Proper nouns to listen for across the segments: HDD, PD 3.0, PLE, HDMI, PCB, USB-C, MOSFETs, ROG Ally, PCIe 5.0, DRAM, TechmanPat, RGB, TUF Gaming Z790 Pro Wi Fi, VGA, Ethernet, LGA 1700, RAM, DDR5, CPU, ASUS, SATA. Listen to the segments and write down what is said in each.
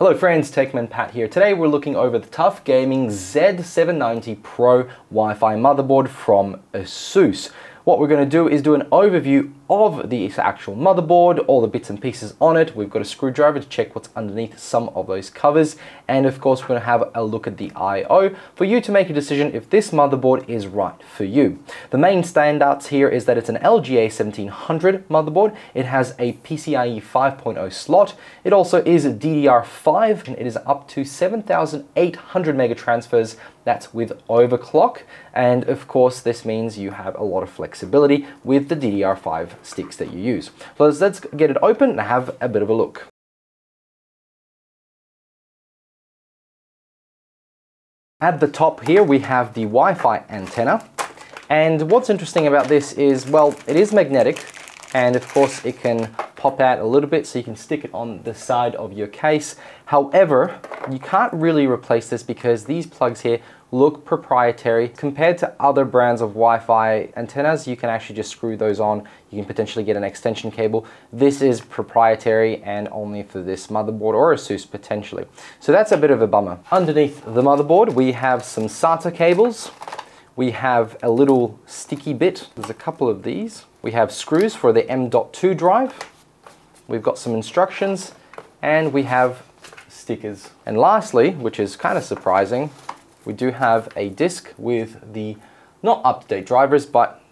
Hello friends, TechmanPat here. Today we're looking over the TUF Gaming Z790 Pro Wi-Fi motherboard from ASUS. What we're going to do is do an overview of the actual motherboard, all the bits and pieces on it. We've got a screwdriver to check what's underneath some of those covers. And of course, we're going to have a look at the I/O for you to make a decision if this motherboard is right for you. The main standouts here is that it's an LGA 1700 motherboard. It has a PCIe 5.0 slot. It also is a DDR5 and it is up to 7,800 mega transfers. That's with overclock. And of course, this means you have a lot of flexibility with the DDR5 sticks that you use. So let's get it open and have a bit of a look. At the top here, we have the Wi-Fi antenna. And what's interesting about this is, well, it is magnetic. And of course, it can pop out a little bit so you can stick it on the side of your case. However, you can't really replace this because these plugs here look proprietary. Compared to other brands of Wi-Fi antennas, you can actually just screw those on. You can potentially get an extension cable. This is proprietary and only for this motherboard or ASUS potentially. So that's a bit of a bummer. Underneath the motherboard, we have some SATA cables. We have a little sticky bit. There's a couple of these. We have screws for the M.2 drive. We've got some instructions and we have stickers. And lastly, which is kind of surprising, we do have a disc with the not up-to-date drivers, but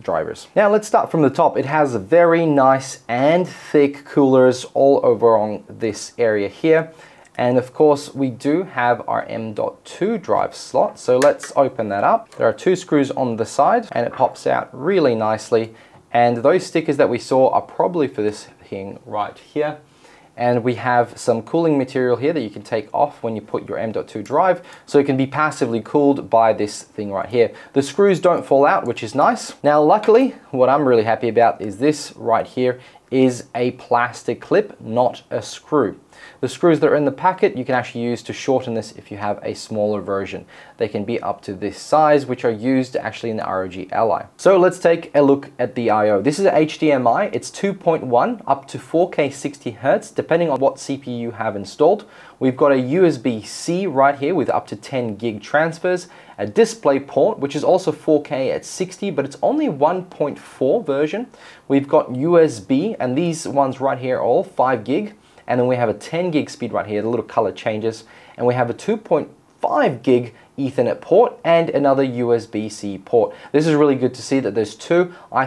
drivers. Now let's start from the top. It has very nice and thick coolers all over on this area here. And of course, we do have our M.2 drive slot. So let's open that up. There are two screws on the side and it pops out really nicely. And those stickers that we saw are probably for this thing right here. And we have some cooling material here that you can take off when you put your M.2 drive, so it can be passively cooled by this thing right here. The screws don't fall out, which is nice. Now, luckily, what I'm really happy about is this right here is a plastic clip, not a screw. The screws that are in the packet, you can actually use to shorten this if you have a smaller version. They can be up to this size, which are used actually in the ROG Ally. So let's take a look at the I/O. This is a HDMI. It's 2.1 up to 4K 60 Hertz, depending on what CPU you have installed. We've got a USB-C right here with up to 10 gig transfers, a display port, which is also 4K at 60, but it's only 1.4 version. We've got USB, and these ones right here are all 5 gig. And then we have a 10 gig speed right here, the little color changes. And we have a 2.5 gig Ethernet port and another USB-C port. This is really good to see that there's two. I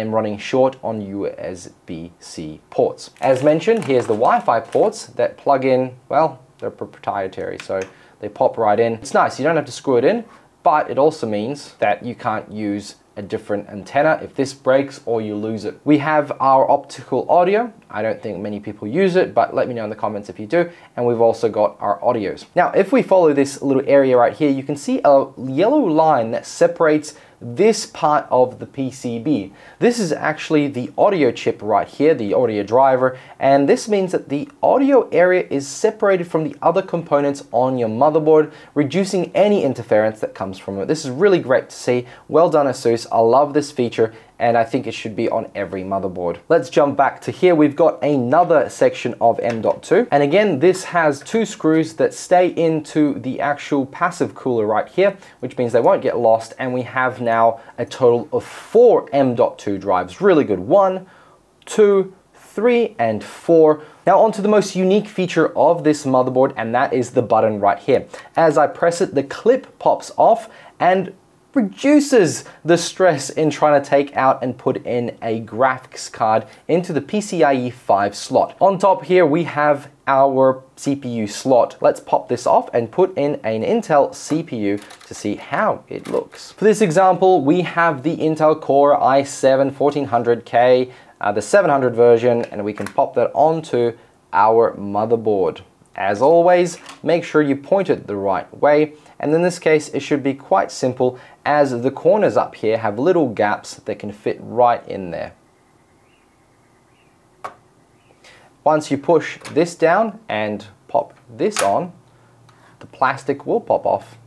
am running short on USB-C ports. As mentioned, here's the Wi-Fi ports that plug in, well, they're proprietary, so they pop right in. It's nice, you don't have to screw it in, but it also means that you can't use a different antenna if this breaks or you lose it. We have our optical audio. I don't think many people use it, but let me know in the comments if you do. And we've also got our audios. Now, if we follow this little area right here, you can see a yellow line that separates this part of the PCB. This is actually the audio chip right here, the audio driver, and this means that the audio area is separated from the other components on your motherboard, reducing any interference that comes from it. This is really great to see. Well done, ASUS. I love this feature and I think it should be on every motherboard. Let's jump back to here. We've got another section of M.2. And again, this has two screws that stay into the actual passive cooler right here, which means they won't get lost. And we have now a total of 4 M.2 drives. Really good. 1, 2, 3, and 4. Now onto the most unique feature of this motherboard, and that is the button right here. As I press it, the clip pops off and reduces the stress in trying to take out and put in a graphics card into the PCIe 5 slot. On top here, we have our CPU slot. Let's pop this off and put in an Intel CPU to see how it looks. For this example, we have the Intel Core i7-1400K, the 700 version, and we can pop that onto our motherboard. As always, make sure you point it the right way. And in this case, it should be quite simple as the corners up here have little gaps that can fit right in there. Once you push this down and pop this on, the plastic will pop off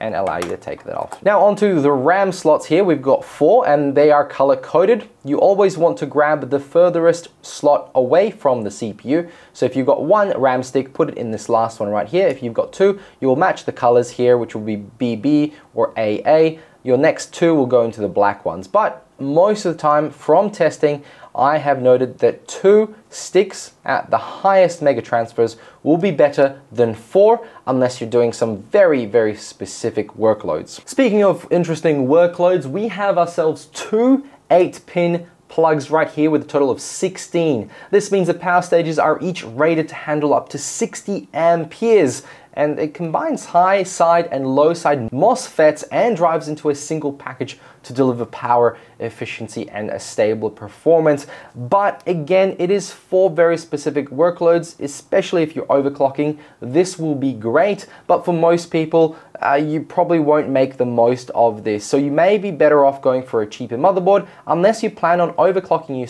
and allow you to take that off. Now onto the RAM slots here, we've got 4 and they are color coded. You always want to grab the furthest slot away from the CPU. So if you've got one RAM stick, put it in this last one right here. If you've got two, you'll match the colors here, which will be BB or AA. Your next two will go into the black ones. But most of the time from testing, I have noted that 2 sticks at the highest mega transfers will be better than 4 unless you're doing some very, very specific workloads. Speaking of interesting workloads, we have ourselves 2 8-pin plugs right here with a total of 16. This means the power stages are each rated to handle up to 60 amperes. And it combines high side and low side MOSFETs and drives into a single package to deliver power, efficiency, and a stable performance. But again, it is for very specific workloads, especially if you're overclocking. This will be great, but for most people, you probably won't make the most of this. So you may be better off going for a cheaper motherboard. Unless you plan on overclocking your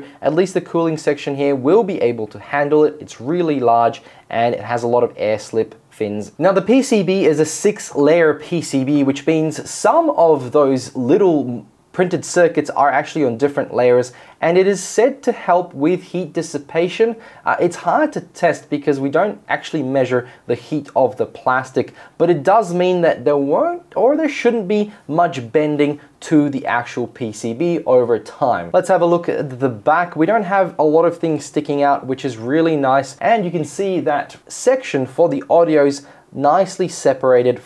CPU, at least the cooling section here will be able to handle it. It's really large and it has a lot of air slip fins. Now the PCB is a 6-layer PCB, which means some of those little printed circuits are actually on different layers, and it is said to help with heat dissipation. It's hard to test because we don't actually measure the heat of the plastic, but it does mean that there won't, or there shouldn't be much bending to the actual PCB over time. Let's have a look at the back. We don't have a lot of things sticking out, which is really nice. And you can see that section for the audio's nicely separated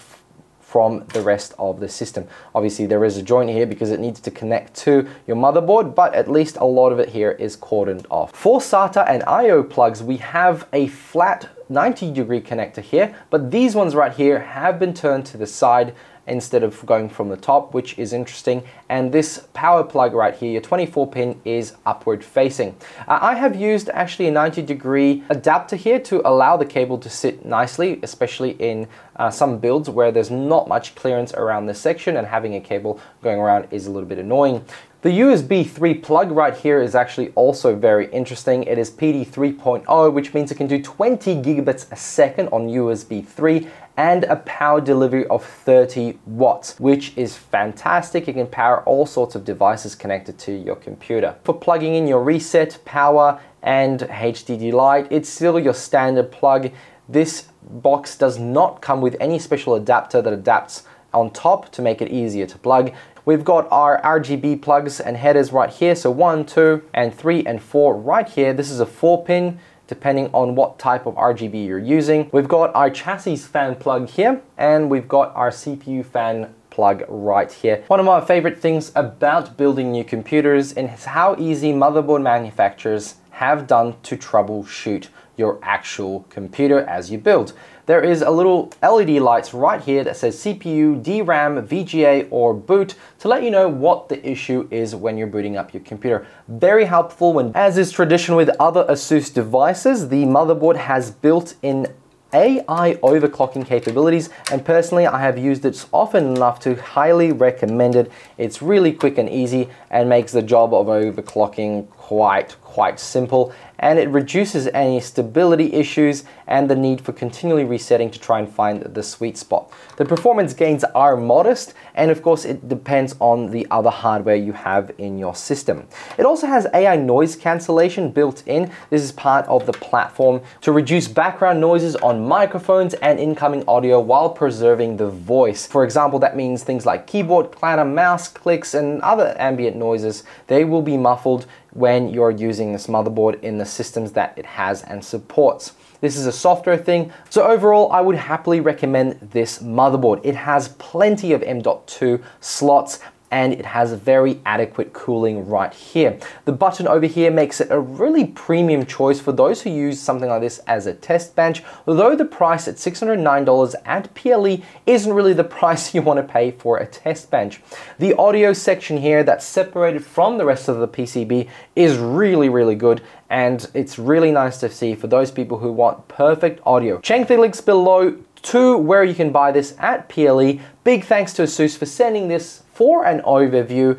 from the rest of the system. Obviously there is a joint here because it needs to connect to your motherboard, but at least a lot of it here is cordoned off. For SATA and IO plugs, we have a flat 90-degree connector here, but these ones right here have been turned to the side instead of going from the top, which is interesting. And this power plug right here, your 24-pin, is upward facing. I have used actually a 90-degree adapter here to allow the cable to sit nicely, especially in some builds where there's not much clearance around this section, and having a cable going around is a little bit annoying. The USB 3 plug right here is actually also very interesting. It is PD 3.0, which means it can do 20 gigabits a second on USB 3 and a power delivery of 30 watts, which is fantastic. It can power all sorts of devices connected to your computer. For plugging in your reset, power, and HDD light, it's still your standard plug. This box does not come with any special adapter that adapts on top to make it easier to plug. We've got our RGB plugs and headers right here. So 1, 2, and 3, and 4 right here. This is a 4-pin, depending on what type of RGB you're using. We've got our chassis fan plug here, and we've got our CPU fan plug right here. One of my favorite things about building new computers is how easy motherboard manufacturers have done to troubleshoot your actual computer as you build. There is a little LED lights right here that says CPU, DRAM, VGA, or boot to let you know what the issue is when you're booting up your computer. Very helpful when, as is tradition with other ASUS devices, the motherboard has built-in AI overclocking capabilities, and personally I have used it often enough to highly recommend it. It's really quick and easy and makes the job of overclocking quite simple, and it reduces any stability issues and the need for continually resetting to try and find the sweet spot. The performance gains are modest, and of course it depends on the other hardware you have in your system. It also has AI noise cancellation built in. This is part of the platform to reduce background noises on microphones and incoming audio while preserving the voice. For example, that means things like keyboard clatter, mouse clicks, and other ambient noises. They will be muffled when you're using this motherboard in the systems that it has and supports. This is a software thing. So overall, I would happily recommend this motherboard. It has plenty of M.2 slots, and it has very adequate cooling right here. The button over here makes it a really premium choice for those who use something like this as a test bench, although the price at $609 at PLE isn't really the price you want to pay for a test bench. The audio section here that's separated from the rest of the PCB is really, really good, and it's really nice to see for those people who want perfect audio. Check the links below to where you can buy this at PLE. Big thanks to ASUS for sending this for an overview.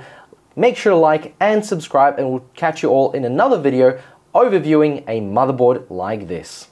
Make sure to like and subscribe, and we'll catch you all in another video overviewing a motherboard like this.